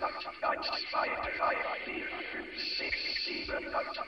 Mathematics is the language of nature. Language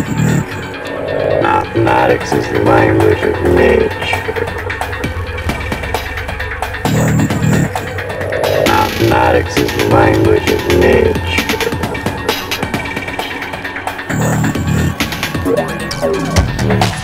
of nature. Mathematics is the language of nature. Language of nature. Mathematics is the language of nature. Language of nature.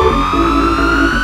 Thank you.